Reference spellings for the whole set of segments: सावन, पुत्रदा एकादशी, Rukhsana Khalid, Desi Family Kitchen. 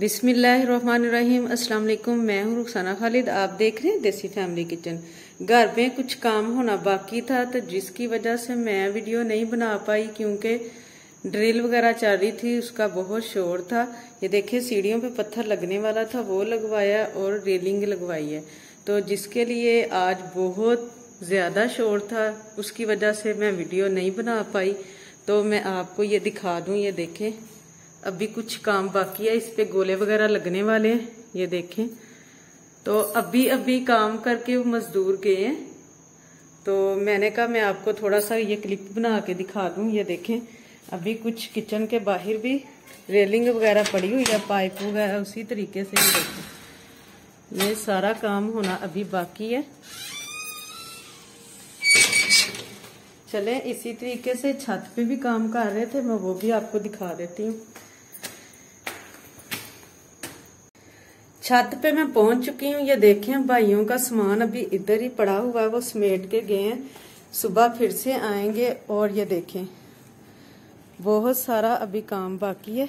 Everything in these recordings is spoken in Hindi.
बिस्मिल्लाहिर्रहमानिर्रहीम। अस्सलाम वालेकुम, मैं हूँ रुखसाना खालिद। आप देख रहे हैं देसी फैमिली किचन। घर में कुछ काम होना बाकी था तो जिसकी वजह से मैं वीडियो नहीं बना पाई क्योंकि ड्रिल वगैरह चल रही थी, उसका बहुत शोर था। ये देखे सीढ़ियों पे पत्थर लगने वाला था, वो लगवाया और रेलिंग लगवाई है, तो जिसके लिए आज बहुत ज़्यादा शोर था, उसकी वजह से मैं वीडियो नहीं बना पाई। तो मैं आपको ये दिखा दूँ, ये देखें अभी कुछ काम बाकी है, इस पे गोले वगैरह लगने वाले हैं, ये देखें। तो अभी अभी काम करके वो मजदूर गए हैं, तो मैंने कहा मैं आपको थोड़ा सा ये क्लिप बना के दिखा दूँ। ये देखें अभी कुछ किचन के बाहर भी रेलिंग वगैरह पड़ी हुई है, पाइप वगैरह उसी तरीके से। ये देखें ये सारा काम होना अभी बाकी है। चलें इसी तरीके से छत पे भी काम कर रहे थे, मैं वो भी आपको दिखा देती हूँ। छत पे मैं पहुंच चुकी हूँ। ये देखें भाइयों का सामान अभी इधर ही पड़ा हुआ है, वो समेट के गए हैं, सुबह फिर से आएंगे। और ये देखें बहुत सारा अभी काम बाकी है।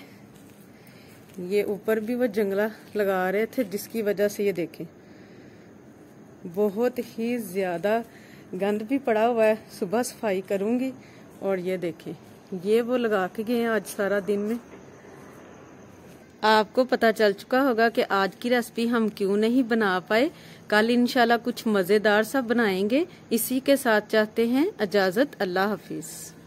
ये ऊपर भी वो जंगला लगा रहे थे, जिसकी वजह से ये देखें बहुत ही ज्यादा गंद भी पड़ा हुआ है, सुबह सफाई करूंगी। और ये देखें ये वो लगा के गए हैं आज सारा दिन में। आपको पता चल चुका होगा कि आज की रेसिपी हम क्यों नहीं बना पाए, कल इंशाल्लाह कुछ मजेदार सा बनाएंगे। इसी के साथ चाहते हैं इजाजत, अल्लाह हाफिज।